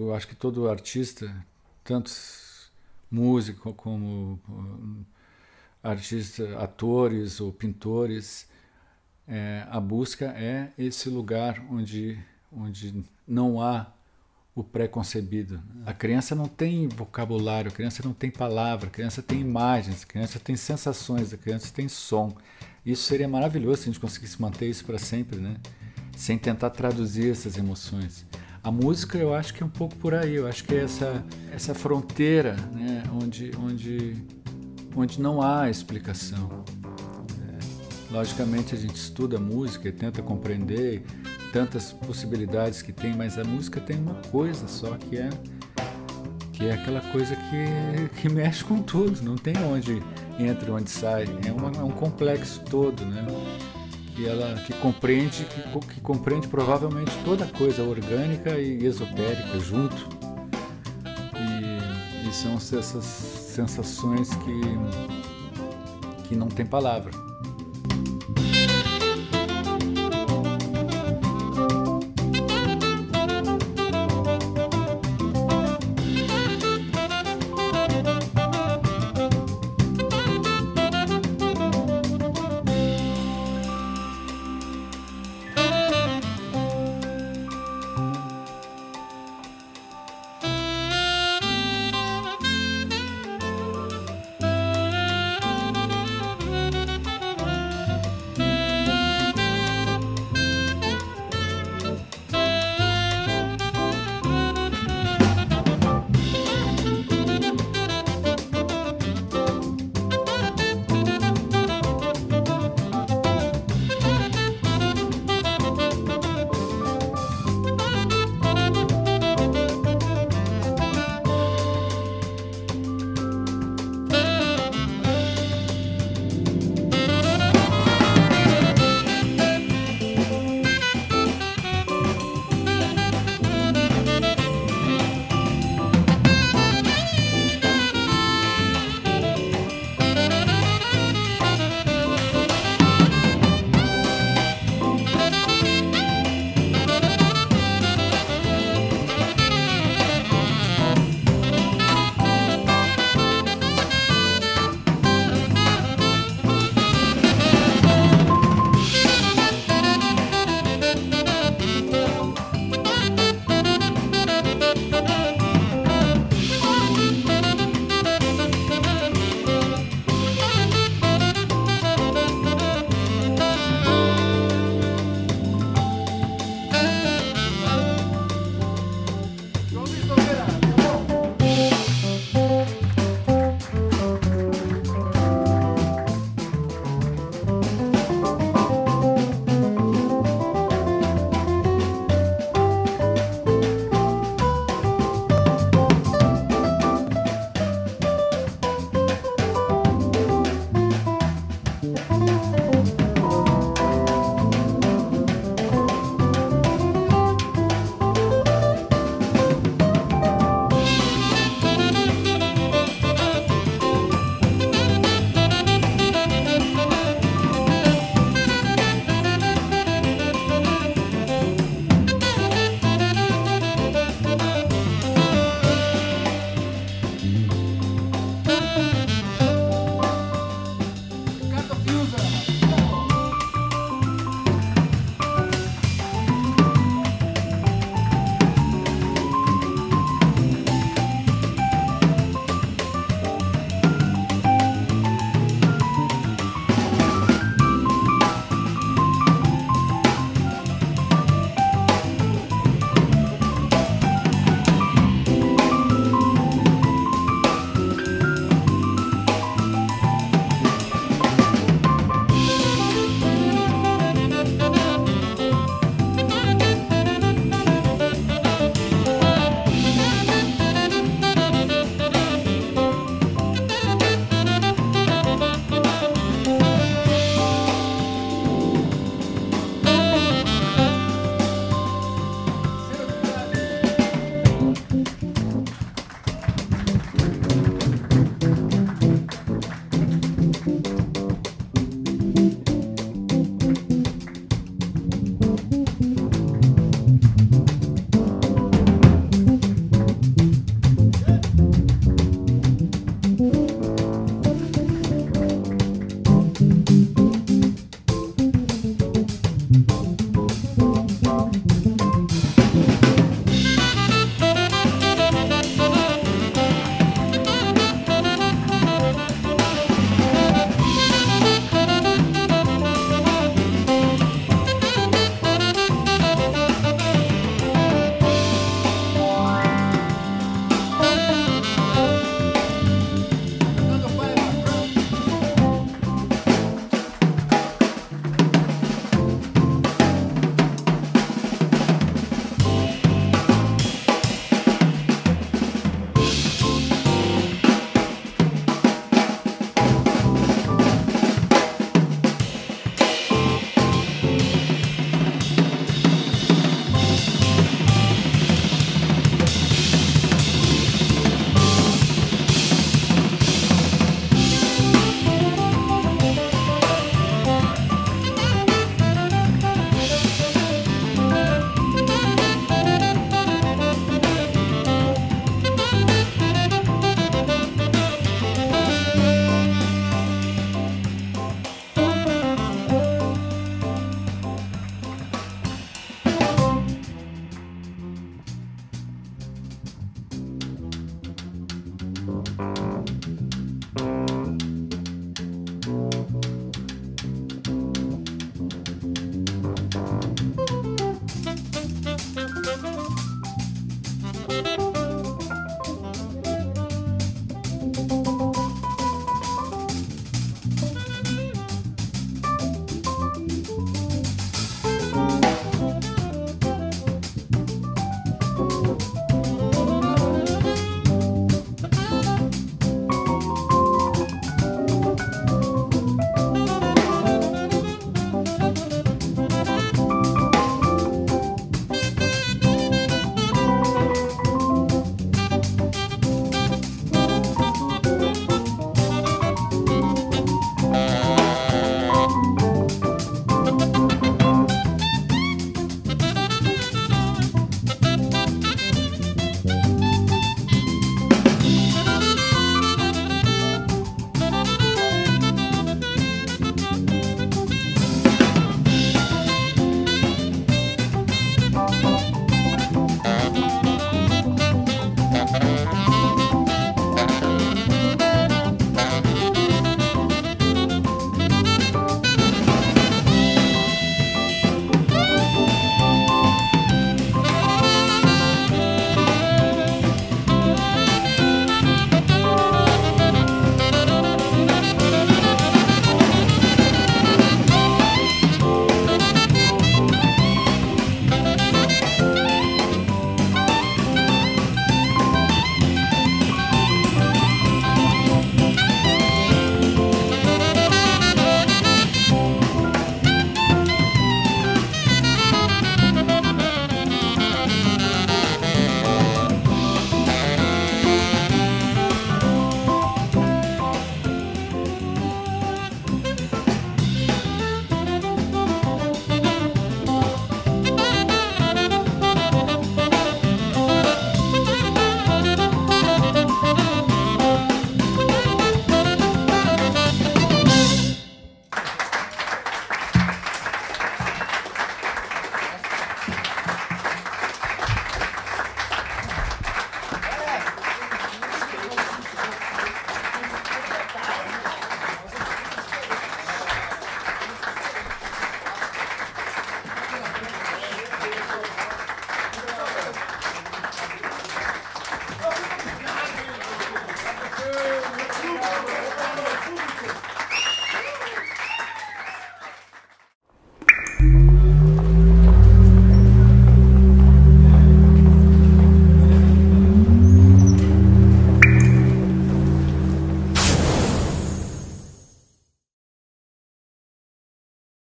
Eu acho que todo artista, tanto músico como artista, atores ou pintores, a busca é esse lugar onde não há o pré-concebido. A criança não tem vocabulário, a criança não tem palavra, a criança tem imagens, a criança tem sensações, a criança tem som. Isso seria maravilhoso se a gente conseguisse manter isso para sempre, né? Sem tentar traduzir essas emoções. A música, eu acho que é um pouco por aí, eu acho que é essa fronteira, né? onde não há explicação. Logicamente a gente estuda música e tenta compreender tantas possibilidades que tem, mas a música tem uma coisa só, que é aquela coisa que mexe com tudo, não tem onde entra, onde sai, é um complexo todo, né? Que compreende provavelmente toda coisa orgânica e esotérica junto, e são essas sensações que não tem palavra.